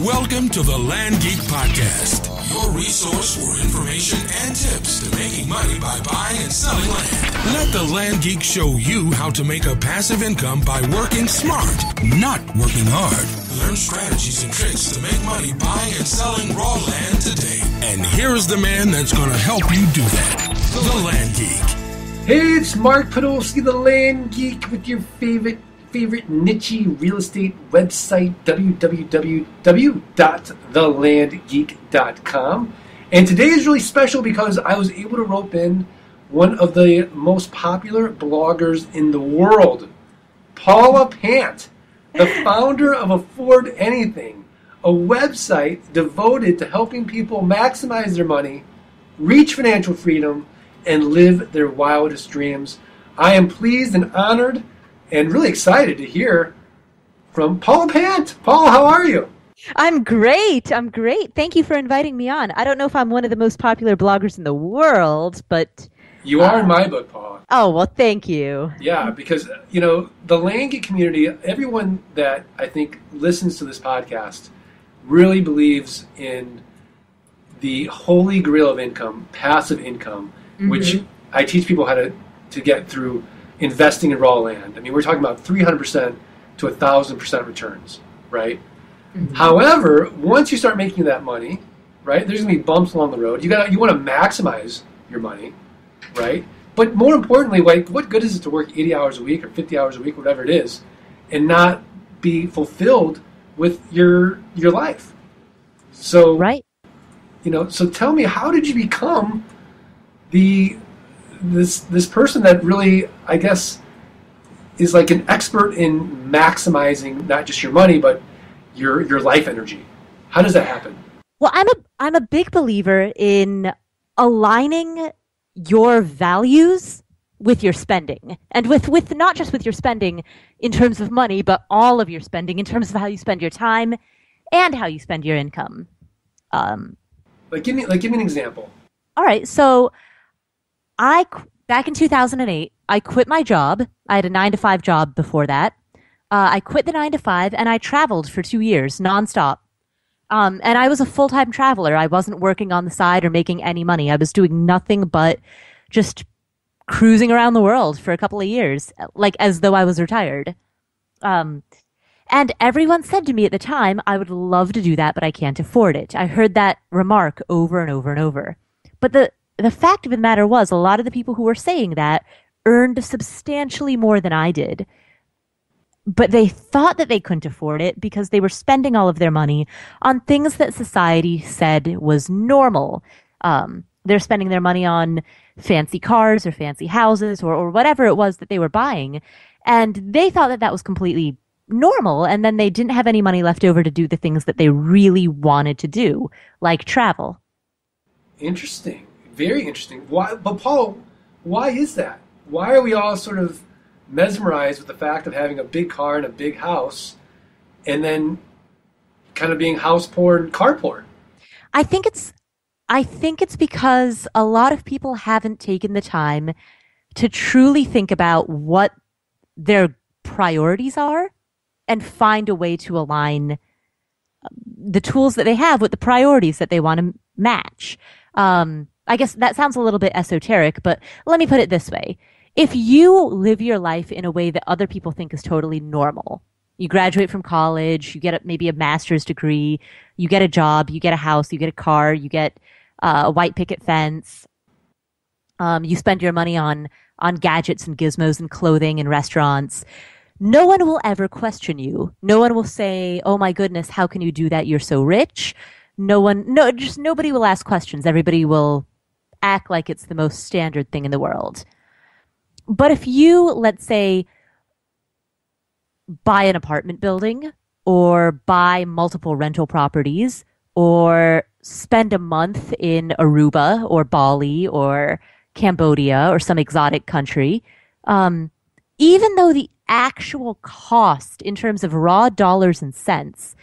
Welcome to the Land Geek Podcast, your resource for information and tips to making money by buying and selling land. Let the Land Geek show you how to make a passive income by working smart, not working hard. Learn strategies and tricks to make money buying and selling raw land today. And here's the man that's going to help you do that, the Land Geek. Hey, it's Mark Podolsky, the Land Geek, with your favorite niche real estate website, www.thelandgeek.com. And today is really special because I was able to rope in one of the most popular bloggers in the world, Paula Pant, the founder of Afford Anything, a website devoted to helping people maximize their money, reach financial freedom, and live their wildest dreams. I am pleased and honored and really excited to hear from Paula Pant. Paula, how are you? I'm great. Thank you for inviting me on. I don't know if I'm one of the most popular bloggers in the world, but... You are in my book, Paula. Oh, well, thank you. Yeah, because, you know, the Land Geek community, everyone that I think listens to this podcast really believes in the holy grail of income, passive income, mm-hmm. which I teach people how to get through investing in raw land. I mean, we're talking about 300% to 1,000% returns, right? Mm-hmm. However, once you start making that money, right, there's going to be bumps along the road. You want to maximize your money, right? But more importantly, like, what good is it to work 80 hours a week or 50 hours a week, whatever it is, and not be fulfilled with your life? So, right. You know, so tell me, how did you become this person that really, I guess, is like an expert in maximizing not just your money but your life energy? How does that happen? Well, I'm a big believer in aligning your values with your spending, and with not just with your spending in terms of money, but all of your spending in terms of how you spend your time and how you spend your income. Like give me an example. All right, so back in 2008, I quit my job. I had a 9-to-5 job before that. I quit the 9-to-5 and I traveled for 2 years nonstop. And I was a full-time traveler. I wasn't working on the side or making any money. I was doing nothing but just cruising around the world for a couple of years, like as though I was retired. And everyone said to me at the time, I would love to do that, but I can't afford it. I heard that remark over and over and over. But the fact of the matter was, a lot of the people who were saying that earned substantially more than I did. But they thought that they couldn't afford it because they were spending all of their money on things that society said was normal. They're spending their money on fancy cars or fancy houses or whatever it was that they were buying. And they thought that that was completely normal. And then they didn't have any money left over to do the things that they really wanted to do, like travel. Interesting. Very interesting. Why, but Paula, why is that? Why are we all sort of mesmerized with the fact of having a big car and a big house and then kind of being house poor and car poor? I think it's because a lot of people haven't taken the time to truly think about what their priorities are and find a way to align the tools that they have with the priorities that they want to match. I guess that sounds a little bit esoteric, but let me put it this way. If you live your life in a way that other people think is totally normal, you graduate from college, you get maybe a master's degree, you get a job, you get a house, you get a car, you get a white picket fence, you spend your money on gadgets and gizmos and clothing and restaurants, no one will ever question you. No one will say, oh my goodness, how can you do that? You're so rich. Just nobody will ask questions. Everybody will act like it's the most standard thing in the world. But if you, let's say, buy an apartment building or buy multiple rental properties or spend a month in Aruba or Bali or Cambodia or some exotic country, even though the actual cost in terms of raw dollars and cents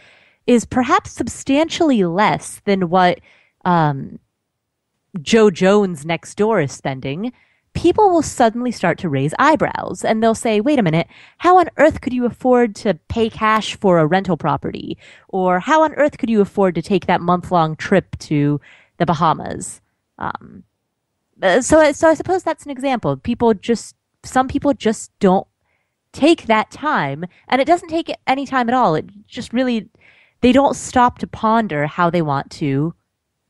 is perhaps substantially less than what Joe Jones next door is spending, people will suddenly start to raise eyebrows and they'll say, wait a minute, how on earth could you afford to pay cash for a rental property? Or how on earth could you afford to take that month-long trip to the Bahamas? So I suppose that's an example. Some people just don't take that time, and it doesn't take any time at all. It just really, they don't stop to ponder how they want to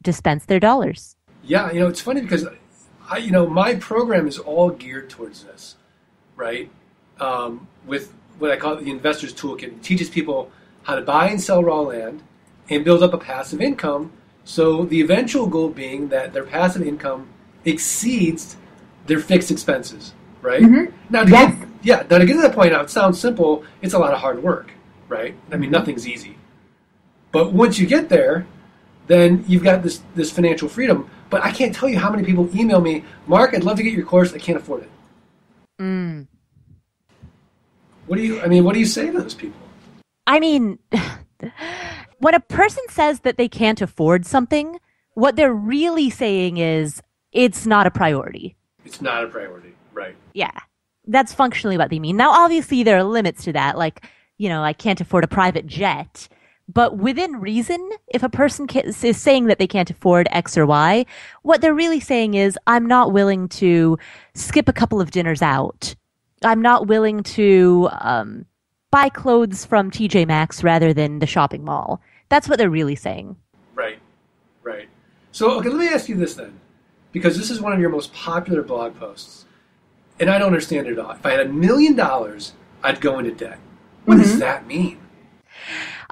dispense their dollars. Yeah, it's funny because my program is all geared towards this, right? With what I call the investor's toolkit. It teaches people how to buy and sell raw land and build up a passive income. So the eventual goal being that their passive income exceeds their fixed expenses, right? Mm-hmm. Now, to get to that point, it sounds simple. It's a lot of hard work, right? I mean, nothing's easy. But once you get there, then you've got this financial freedom. But I can't tell you how many people email me, Mark, I'd love to get your course. I can't afford it. Mm. What do you say to those people? I mean, when a person says that they can't afford something, what they're really saying is it's not a priority. It's not a priority, right? Yeah. That's functionally what they mean. Now, obviously, there are limits to that. Like, I can't afford a private jet. But within reason, if a person is saying that they can't afford X or Y, what they're really saying is, I'm not willing to skip a couple of dinners out. I'm not willing to buy clothes from TJ Maxx rather than the shopping mall. That's what they're really saying. Right. So, okay, let me ask you this then, because this is one of your most popular blog posts, and I don't understand it at all. If I had $1 million, I'd go into debt. What does that mean?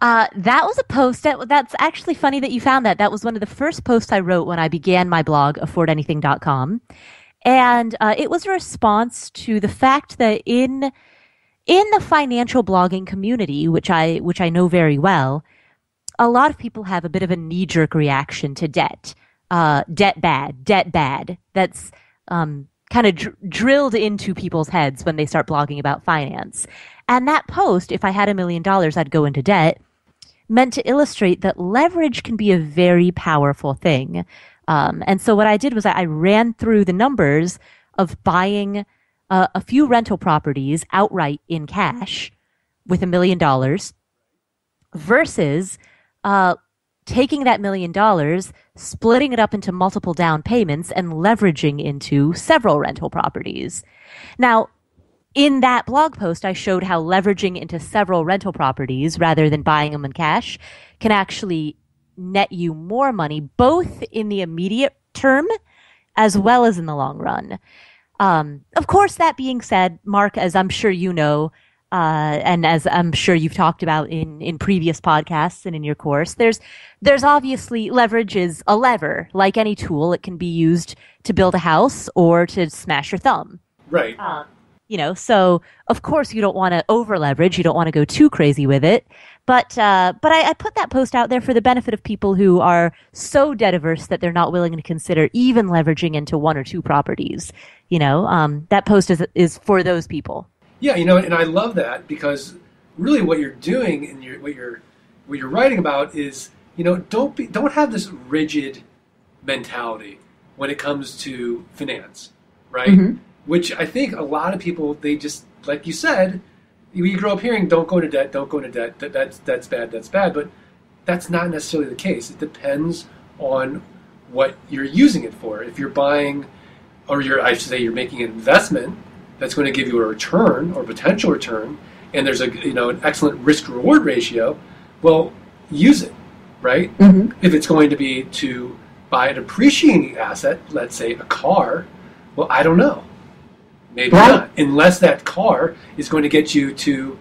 That was a post. That's actually funny that you found that. That was one of the first posts I wrote when I began my blog, affordanything.com. And it was a response to the fact that in the financial blogging community, which I know very well, a lot of people have a bit of a knee-jerk reaction to debt. Debt bad. That's kind of drilled into people's heads when they start blogging about finance. And that post, if I had $1 million, I'd go into debt, meant to illustrate that leverage can be a very powerful thing. And so what I did was I ran through the numbers of buying a few rental properties outright in cash with $1 million versus taking that $1 million, splitting it up into multiple down payments and leveraging into several rental properties. Now, in that blog post, I showed how leveraging into several rental properties rather than buying them in cash can actually net you more money, both in the immediate term as well as in the long run. Of course, that being said, Mark, as I'm sure you know, and as I'm sure you've talked about in previous podcasts and in your course, there's obviously leverage is a lever. Like any tool, it can be used to build a house or to smash your thumb. Right. So of course you don't want to over leverage. You don't want to go too crazy with it. But I put that post out there for the benefit of people who are so debt averse that they're not willing to consider even leveraging into one or two properties. That post is for those people. Yeah, and I love that because really what you're doing and what you're writing about is don't have this rigid mentality when it comes to finance, right? Mm-hmm. Which I think a lot of people, they just, like you said, you grow up hearing, don't go into debt, that's bad. But that's not necessarily the case. It depends on what you're using it for. If you're buying, or you're making an investment that's going to give you a return or potential return, and there's an excellent risk-reward ratio, well, use it, right? Mm-hmm. If it's going to be to buy an appreciating asset, let's say a car, well, I don't know. Maybe not, unless that car is going to get you to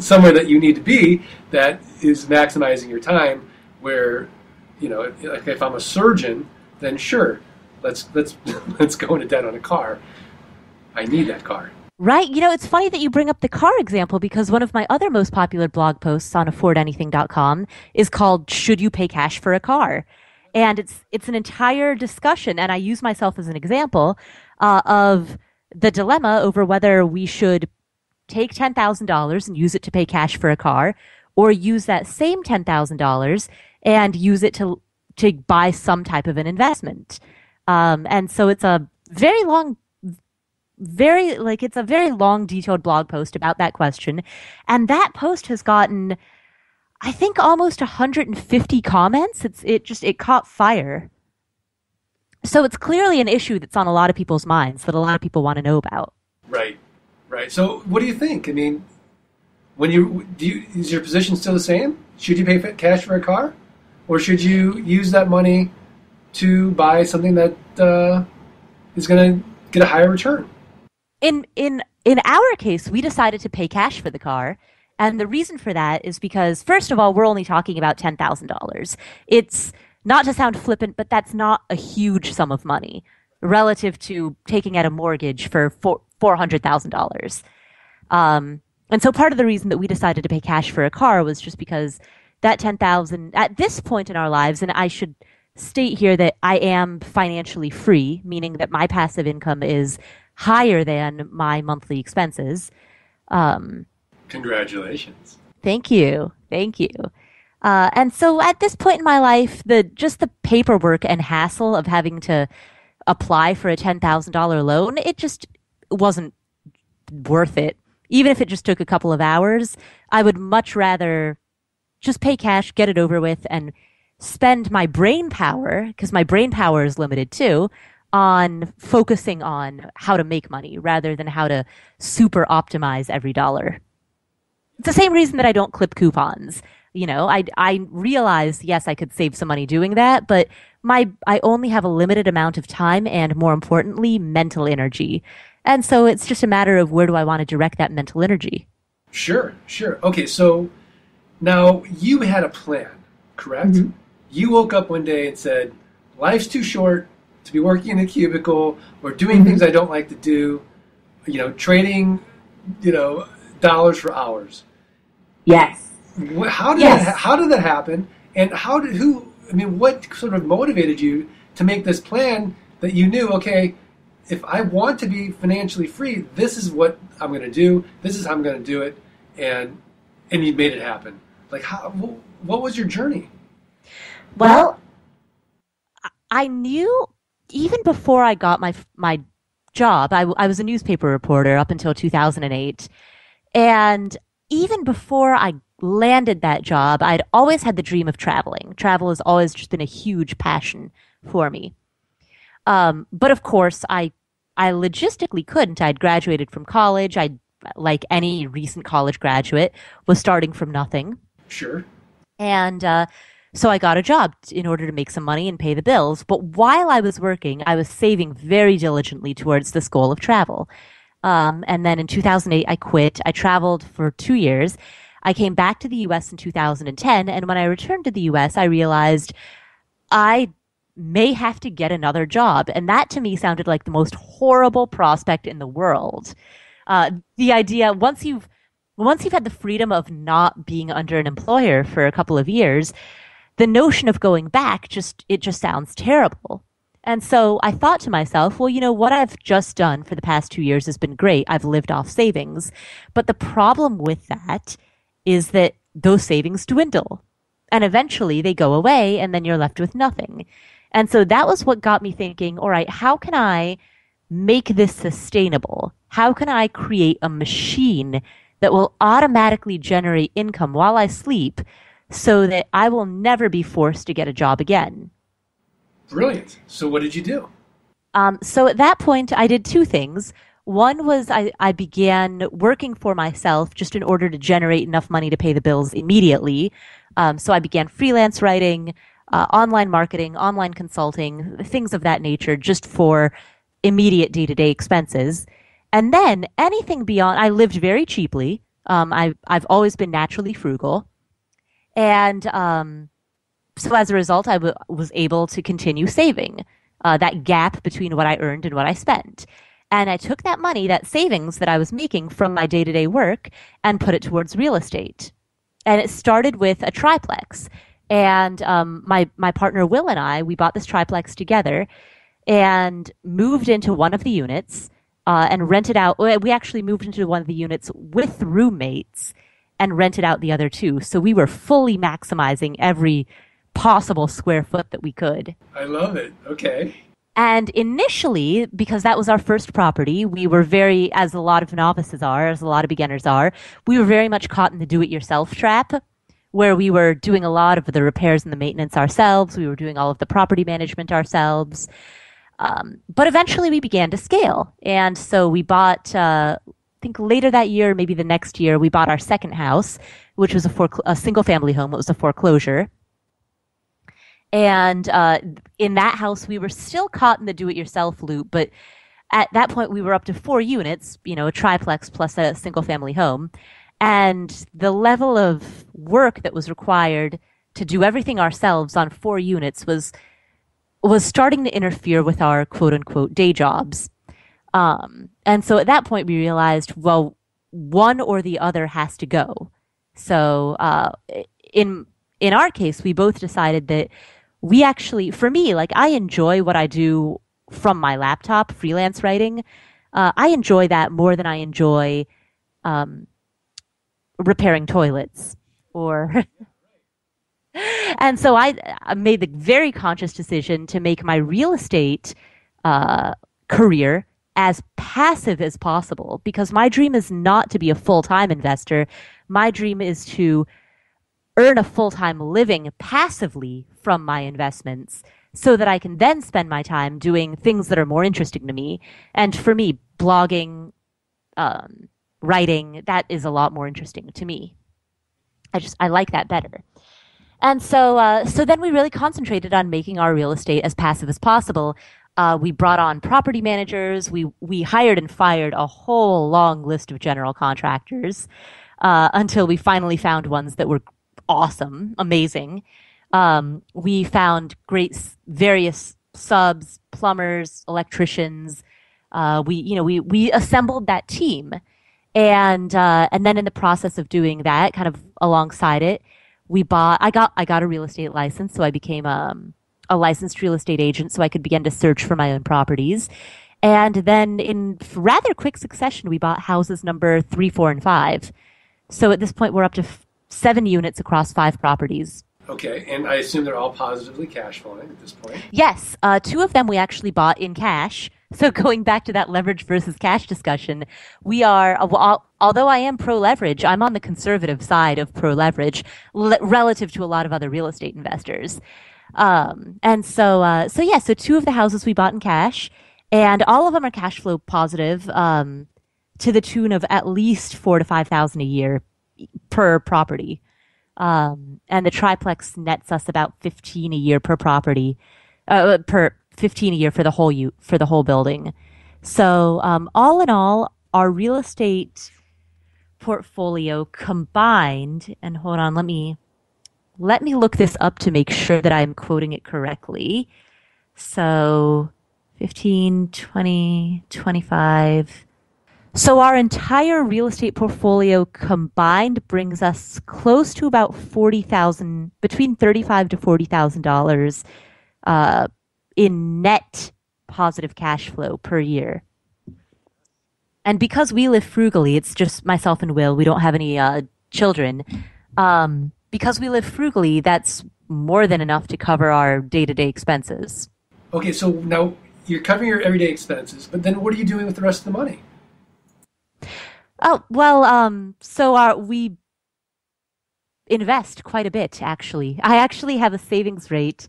somewhere that you need to be that is maximizing your time where, like if I'm a surgeon, then sure, let's go into debt on a car. I need that car. Right. It's funny that you bring up the car example because one of my other most popular blog posts on affordanything.com is called Should You Pay Cash for a Car? And it's an entire discussion, and I use myself as an example of the dilemma over whether we should take $10,000 and use it to pay cash for a car or use that same $10,000 and use it to buy some type of an investment. And so it's a very long, it's a very long, detailed blog post about that question. And that post has gotten, I think, almost 150 comments. It caught fire. So it's clearly an issue that's on a lot of people's minds that a lot of people want to know about. Right, right. So what do you think? I mean, is your position still the same? Should you pay cash for a car, or should you use that money to buy something that is going to get a higher return? In our case, we decided to pay cash for the car. And the reason for that is because, first of all, we're only talking about $10,000. It's not to sound flippant, but that's not a huge sum of money relative to taking out a mortgage for $400,000. And so part of the reason that we decided to pay cash for a car was just because that $10,000 at this point in our lives, and I should state here that I am financially free, meaning that my passive income is higher than my monthly expenses. Congratulations. Thank you. Thank you. And so at this point in my life, the paperwork and hassle of having to apply for a $10,000 loan, it just wasn't worth it. Even if it just took a couple of hours, I would much rather just pay cash, get it over with, and spend my brain power, because my brain power is limited too, on focusing on how to make money rather than how to super optimize every dollar. It's the same reason that I don't clip coupons. You know, I realize, yes, I could save some money doing that, but I only have a limited amount of time and, more importantly, mental energy. And so it's just a matter of where do I want to direct that mental energy. Sure, sure. Okay, so now you had a plan, correct? Mm-hmm. You woke up one day and said, life's too short to be working in a cubicle or doing mm-hmm. things I don't like to do, trading, dollars for hours. Yes. How did that happen? And what sort of motivated you to make this plan that you knew, okay, if I want to be financially free, this is what I'm going to do. This is how I'm going to do it. And you made it happen. Like, what was your journey? Well, I knew even before I got my job, I was a newspaper reporter up until 2008. And even before I landed that job, I'd always had the dream of traveling. Travel has always just been a huge passion for me. But of course, I logistically couldn't. I'd graduated from college. I, like any recent college graduate, was starting from nothing. Sure. And so I got a job in order to make some money and pay the bills. But while I was working, I was saving very diligently towards this goal of travel. And then in 2008, I quit. I traveled for 2 years. I came back to the U.S. in 2010. And when I returned to the U.S., I realized I may have to get another job. And that to me sounded like the most horrible prospect in the world. The idea, once you've had the freedom of not being under an employer for a couple of years, the notion of going back, it just sounds terrible. And so I thought to myself, well, what I've just done for the past 2 years has been great. I've lived off savings. But the problem with that is that those savings dwindle. And eventually they go away, and then you're left with nothing. And so that was what got me thinking, all right, how can I make this sustainable? How can I create a machine that will automatically generate income while I sleep so that I will never be forced to get a job again? Brilliant. So what did you do? So at that point, I did two things. One was I began working for myself just in order to generate enough money to pay the bills immediately. So I began freelance writing, online marketing, online consulting, things of that nature, just for immediate day-to-day expenses. And then anything beyond, I lived very cheaply. I've always been naturally frugal. And so as a result, I was able to continue saving that gap between what I earned and what I spent. And I took that money, that savings that I was making from my day-to-day work, and put it towards real estate. And it started with a triplex. And my partner Will and I, we bought this triplex together and moved into one of the units and rented out. We actually moved into one of the units with roommates and rented out the other two. So we were fully maximizing every possible square foot that we could. I love it. Okay. And initially, because that was our first property, we were very, as a lot of novices are, as a lot of beginners are, we were very much caught in the do-it-yourself trap, where we were doing a lot of the repairs and the maintenance ourselves. We were doing all of the property management ourselves. But eventually we began to scale. And so we bought, I think later that year, maybe the next year, we bought our second house, which was a single-family home. It was a foreclosure. And in that house, we were still caught in the do-it-yourself loop. But at that point, we were up to 4 units, you know, a triplex plus a single-family home. And the level of work that was required to do everything ourselves on 4 units was starting to interfere with our quote-unquote day jobs. And so at that point, we realized, well, one or the other has to go. So in our case, we both decided that we actually, for me, like I enjoy what I do from my laptop, freelance writing. I enjoy that more than I enjoy repairing toilets or... And so I made the very conscious decision to make my real estate career as passive as possible, because my dream is not to be a full-time investor. My dream is to earn a full-time living passively from my investments so that I can then spend my time doing things that are more interesting to me. And for me, blogging, writing, that is a lot more interesting to me. I like that better. And so then we really concentrated on making our real estate as passive as possible. We brought on property managers. We hired and fired a whole long list of general contractors until we finally found ones that were awesome, amazing. We found various subs, plumbers, electricians. We assembled that team. And then in the process of doing that, kind of alongside it, I got a real estate license. So I became a licensed real estate agent, so I could begin to search for my own properties. And then in rather quick succession, we bought houses number 3, 4, and 5. So at this point, we're up to 7 units across 5 properties. Okay. And I assume they're all positively cash flowing at this point. Yes. 2 of them we actually bought in cash. So going back to that leverage versus cash discussion, we are, although I am pro-leverage, I'm on the conservative side of pro-leverage relative to a lot of other real estate investors. So 2 of the houses we bought in cash, and all of them are cash flow positive to the tune of at least $4,000 to $5,000 a year per property. And the triplex nets us about $15 a year per property, $15 a year for the whole building. So all in all, our real estate portfolio combined, and hold on, let me look this up to make sure that I'm quoting it correctly. So 15, 20, 25. So our entire real estate portfolio combined brings us close to about $40,000, between $35,000 to $40,000 in net positive cash flow per year. And because we live frugally, it's just myself and Will, we don't have any children. Because we live frugally, that's more than enough to cover our day-to-day expenses. Okay, so now you're covering your everyday expenses, but then what are you doing with the rest of the money? Oh, well, we invest quite a bit, actually. I actually have a savings rate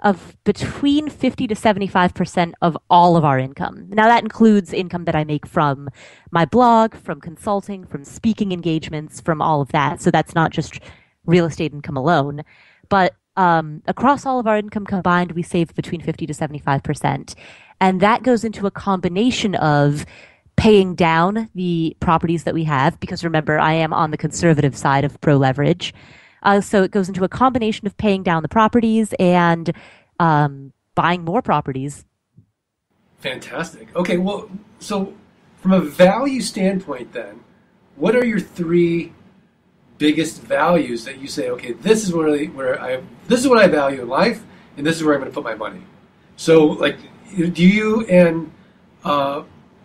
of between 50 to 75% of all of our income. Now, that includes income that I make from my blog, from consulting, from speaking engagements, from all of that. So that's not just real estate income alone. But across all of our income combined, we save between 50 to 75%. And that goes into a combination of paying down the properties that we have, because remember, I am on the conservative side of pro-leverage. So it goes into a combination of paying down the properties and buying more properties. Fantastic. Okay, well, so from a value standpoint then, what are your 3 biggest values that you say, okay, this is what I value in life, and this is where I'm going to put my money? So, like, do you and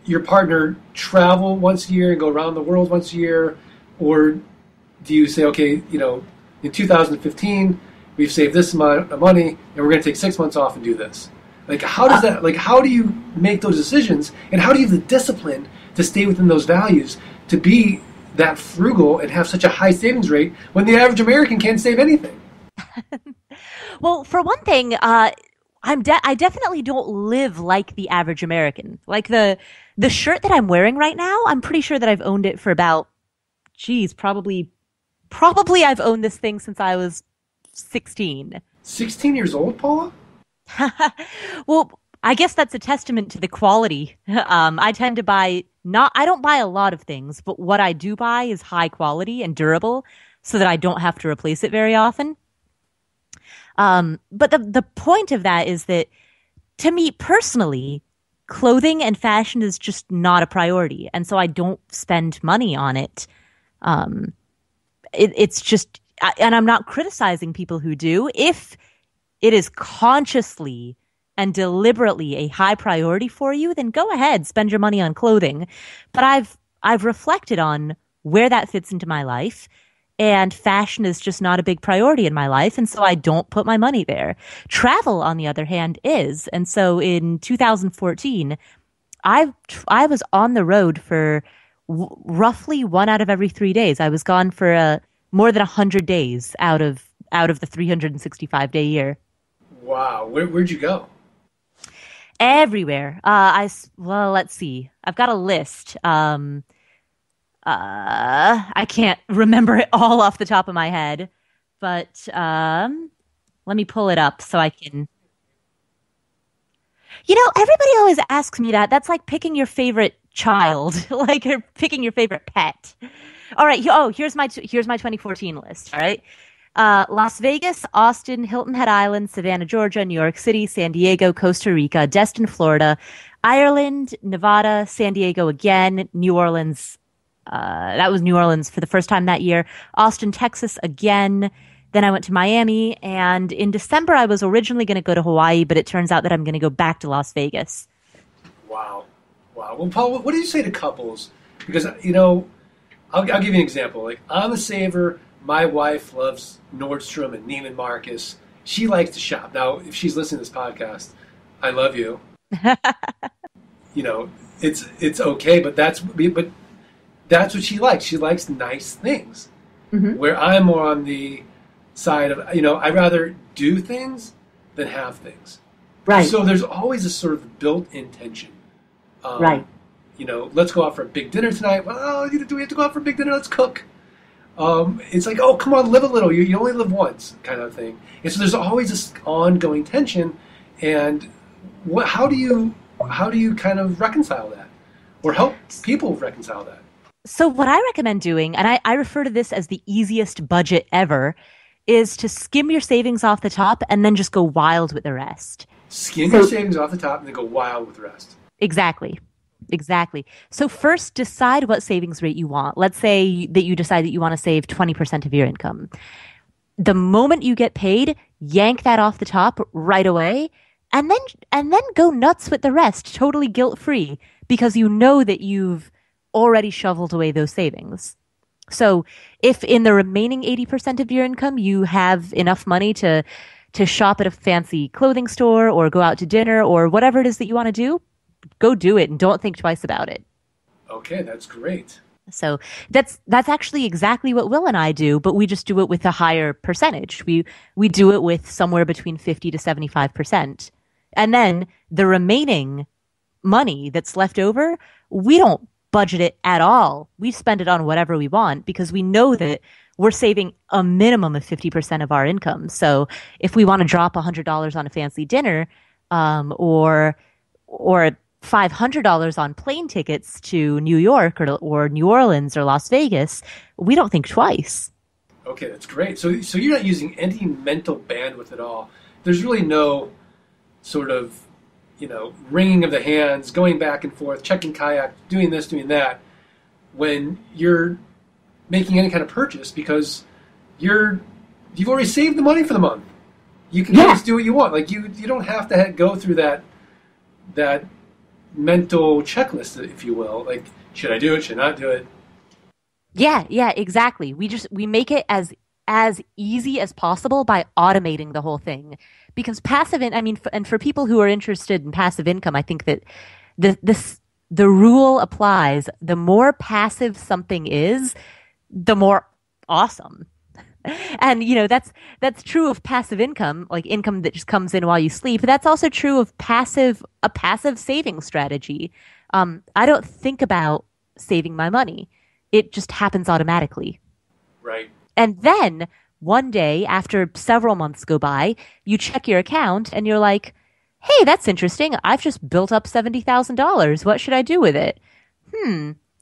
your partner travel once a year and go around the world once a year, or do you say, okay, you know, in 2015, we've saved this amount of money, and we're going to take 6 months off and do this? Like, how does that, like, how do you make those decisions, and how do you have the discipline to stay within those values, to be that frugal and have such a high savings rate when the average American can't save anything? Well, for one thing, I definitely don't live like the average American. Like the shirt that I'm wearing right now, I'm pretty sure that I've owned it for about, geez, probably I've owned this thing since I was 16. 16 years old, Paula? Well, I guess that's a testament to the quality. I tend to buy I don't buy a lot of things, but what I do buy is high quality and durable so that I don't have to replace it very often. But the point of that is that, to me personally, clothing and fashion is just not a priority. And so I don't spend money on it. It's just, and I'm not criticizing people who do. If it is consciously and deliberately a high priority for you, then go ahead, spend your money on clothing. But I've reflected on where that fits into my life, and fashion is just not a big priority in my life, and so I don't put my money there. Travel, on the other hand, is. And so in 2014, I was on the road for roughly 1 out of every 3 days. I was gone for more than 100 days out of the 365-day year. Wow. Where'd you go? Everywhere. Well, let's see. I've got a list. I can't remember it all off the top of my head, but let me pull it up so I can. You know, everybody always asks me that. That's like picking your favorite child, like you're picking your favorite pet. All right. Oh, here's my 2014 list. All right. Las Vegas, Austin, Hilton Head Island, Savannah, Georgia, New York City, San Diego, Costa Rica, Destin, Florida, Ireland, Nevada, San Diego again, New Orleans. That was New Orleans for the first time that year. Austin, Texas again. Then I went to Miami. And in December, I was originally going to go to Hawaii, but it turns out that I'm going to go back to Las Vegas. Wow. Wow. Well, Paul, what do you say to couples? Because, you know, I'll give you an example. Like, I'm a saver. My wife loves Nordstrom and Neiman Marcus. She likes to shop. Now, if she's listening to this podcast, I love you. You know, it's okay, but that's what she likes. She likes nice things. Mm-hmm. Where I'm more on the side of, you know, I'd rather do things than have things. Right. So there's always a sort of built-in tension. Right. You know, let's go out for a big dinner tonight. Well, do we have to go out for a big dinner? Let's cook. It's like, oh, come on, live a little. You only live once kind of thing. And so there's always this ongoing tension. And how do you kind of reconcile that, or help people reconcile that? So what I recommend doing, and I refer to this as the easiest budget ever, is to skim your savings off the top and then just go wild with the rest. Skim your savings off the top and then go wild with the rest. Exactly. So first, decide what savings rate you want. Let's say that you decide that you want to save 20% of your income. The moment you get paid, yank that off the top right away, and then go nuts with the rest, totally guilt-free, because you know that you've already shoveled away those savings. So if in the remaining 80% of your income you have enough money to shop at a fancy clothing store or go out to dinner or whatever it is that you want to do, go do it and don't think twice about it. Okay, that's great. So that's actually exactly what Will and I do, but we just do it with a higher percentage. We do it with somewhere between 50 to 75%. And then the remaining money that's left over, we don't budget it at all. We spend it on whatever we want because we know that we're saving a minimum of 50% of our income. So if we want to drop $100 on a fancy dinner, or $500 on plane tickets to New York or New Orleans or Las Vegas, we don't think twice. Okay, that's great. So you're not using any mental bandwidth at all. There's really no sort of, you know, wringing of the hands, going back and forth, checking kayak, doing this, doing that, when you're making any kind of purchase, because you've already saved the money for the month. You can just do what you want. Like you don't have to go through that mental checklist, if you will. Like, should I do it? Should I not do it? Yeah, exactly. We make it as as easy as possible by automating the whole thing. Because passive, and for people who are interested in passive income, I think that the rule applies. The more passive something is, the more awesome. And, you know, that's true of passive income, like income that just comes in while you sleep. But that's also true of a passive saving strategy. I don't think about saving my money. It just happens automatically. Right. And then one day, after several months go by, you check your account and you're like, hey, that's interesting. I've just built up $70,000. What should I do with it?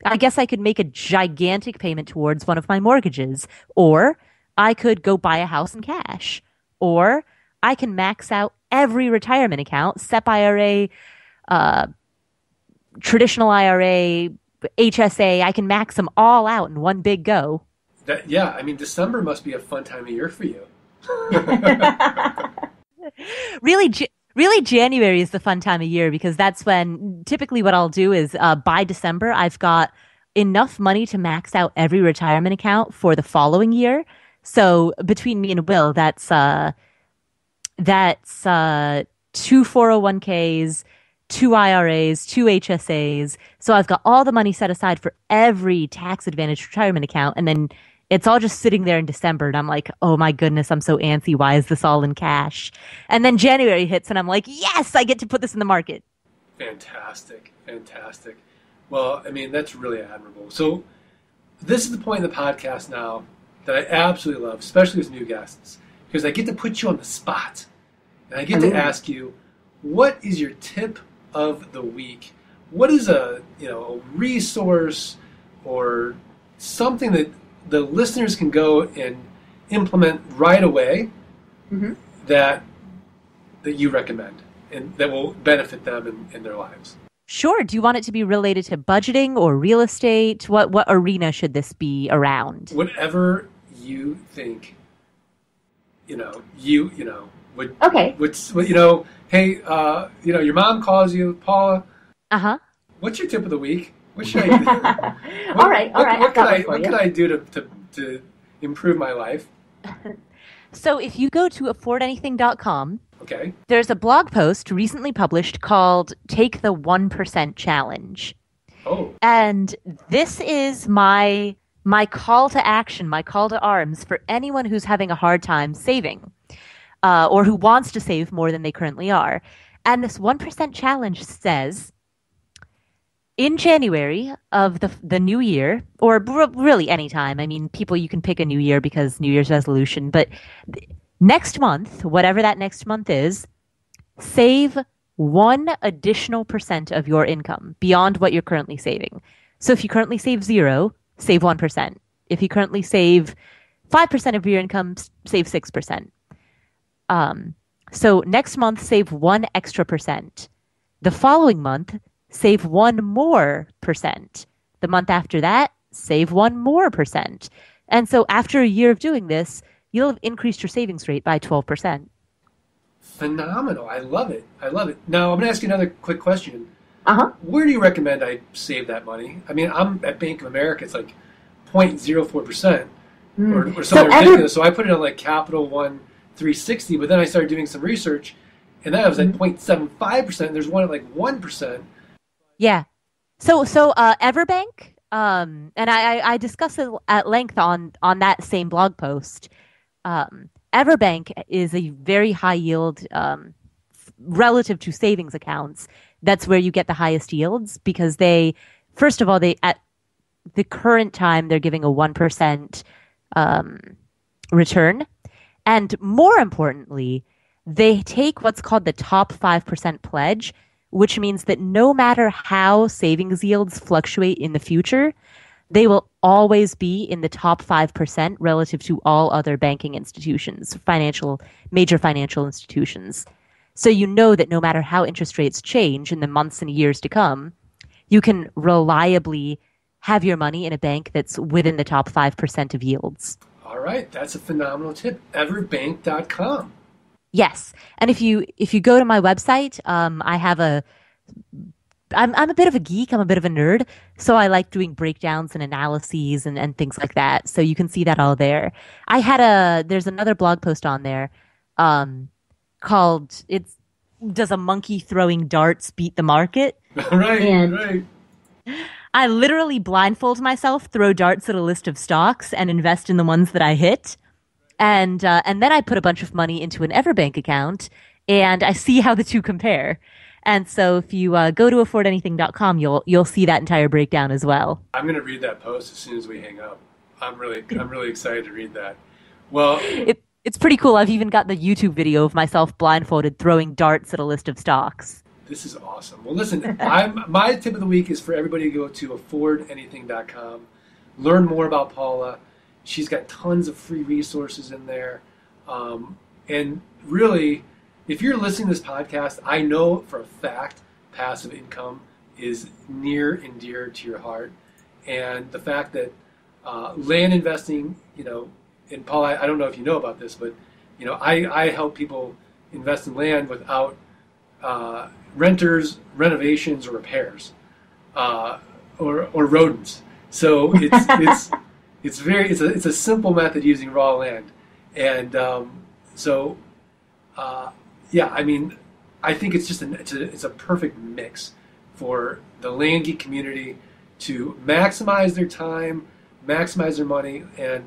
I guess I could make a gigantic payment towards one of my mortgages, or I could go buy a house in cash, or I can max out every retirement account, SEP IRA, traditional IRA, HSA. I can max them all out in one big go. Yeah, I mean, December must be a fun time of year for you. Really, January is the fun time of year, because that's when typically what I'll do is by December, I've got enough money to max out every retirement account for the following year. So between me and Will, that's two 401ks, two IRAs, two HSAs. So I've got all the money set aside for every tax-advantaged retirement account, and then it's all just sitting there in December, and I'm like, oh my goodness, I'm so antsy. Why is this all in cash? And then January hits, and I'm like, yes, I get to put this in the market. Fantastic. Well, I mean, that's really admirable. So this is the point of the podcast now that I absolutely love, especially with new guests, because I get to put you on the spot. And I get to ask you, what is your tip of the week? What is a resource or something that the listeners can go and implement right away that you recommend and that will benefit them in their lives? Sure. Do you want it to be related to budgeting or real estate? What arena should this be around? Whatever you think, your mom calls you, Paula. Uh-huh. What's your tip of the week? What should I do? All right. What can I do to improve my life? So if you go to affordanything.com, okay, there's a blog post recently published called Take the 1% Challenge. Oh. And this is my call to action, my call to arms for anyone who's having a hard time saving or who wants to save more than they currently are. And this 1% challenge says, in January of the new year, or really any time, I mean, people, you can pick a new year because New Year's resolution, but next month, whatever that next month is, save 1% of your income beyond what you're currently saving. So if you currently save 0, save 1%. If you currently save 5% of your income, save 6%. So next month, save 1% extra. The following month, save 1% more. The month after that, save 1% more. And so after a year of doing this, you'll have increased your savings rate by 12%. Phenomenal. I love it. Now, I'm going to ask you another quick question. Uh-huh. Where do you recommend I save that money? I mean, I'm at Bank of America. It's like 0.04% or something ridiculous. So I put it on like Capital One 360, but then I started doing some research, and that was at 0.75%. And there's one at like 1%. Yeah. So EverBank, and I discussed it at length on that same blog post. EverBank is a very high yield relative to savings accounts. That's where you get the highest yields, because first of all, at the current time, they're giving a 1% return. And more importantly, they take what's called the top 5% pledge, which means that no matter how savings yields fluctuate in the future, they will always be in the top 5% relative to all other banking institutions, major financial institutions. So you know that no matter how interest rates change in the months and years to come, you can reliably have your money in a bank that's within the top 5% of yields. All right. That's a phenomenal tip. EverBank.com. Yes. And if you go to my website, I have a I'm a bit of a geek. I'm a bit of a nerd. So I like doing breakdowns and analyses and things like that. So you can see that all there. I had there's another blog post on there called, it's, does a monkey throwing darts beat the market? Right, and right. I literally blindfold myself, throw darts at a list of stocks and invest in the ones that I hit. And then I put a bunch of money into an EverBank account and I see how the two compare. And so if you go to affordanything.com, you'll see that entire breakdown as well. I'm going to read that post as soon as we hang up. I'm really excited to read that. Well, it's pretty cool. I've even got the YouTube video of myself blindfolded throwing darts at a list of stocks. This is awesome. Well, listen, my tip of the week is for everybody to go to affordanything.com, learn more about Paula. She's got tons of free resources in there. And really, if you're listening to this podcast, I know for a fact passive income is near and dear to your heart. And the fact that land investing, you know, and Paul, I don't know if you know about this, but, you know, I help people invest in land without renters, renovations, or repairs, or rodents. So it's a simple method using raw land, and yeah, I mean, I think it's just it's a perfect mix for the land geek community to maximize their time, maximize their money, and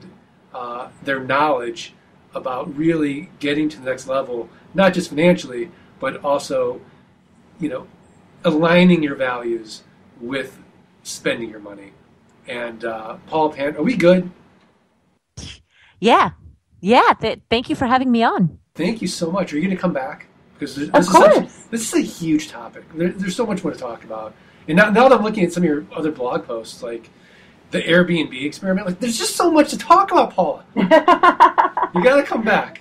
their knowledge about really getting to the next level, not just financially, but also, you know, aligning your values with spending your money. And Paula Pant, are we good? Yeah. Thank you for having me on. Thank you so much. Are you going to come back? Because this is a huge topic. There's so much more to talk about. And now that I'm looking at some of your other blog posts, like the Airbnb experiment, like there's just so much to talk about, Paula. You got to come back.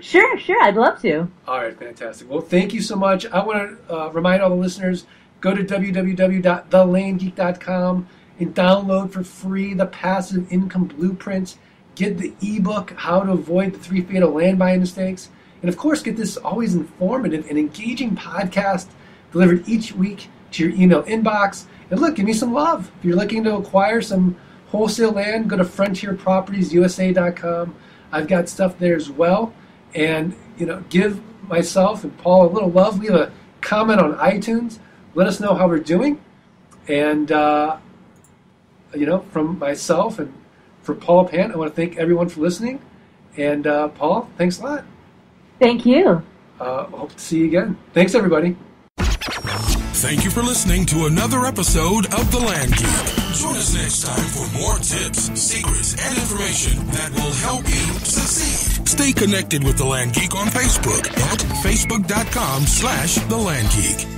Sure. I'd love to. All right, fantastic. Well, thank you so much. I want to remind all the listeners, go to www.thelandgeek.com and download for free the Passive Income Blueprint. Get the ebook, How to Avoid the 3 Fatal Land Buying Mistakes. And, of course, get this always informative and engaging podcast delivered each week to your email inbox. And, look, give me some love. If you're looking to acquire some wholesale land, go to frontierpropertiesusa.com. I've got stuff there as well. And, you know, give myself and Paul a little love. Leave a comment on iTunes. Let us know how we're doing. And, you know, from myself and for Paula Pant, I want to thank everyone for listening. And, Paul, thanks a lot. Thank you. Hope to see you again. Thanks, everybody. Thank you for listening to another episode of The Land Geek. Join us next time for more tips, secrets, and information that will help you succeed. Stay connected with The Land Geek on Facebook at facebook.com/TheLandGeek.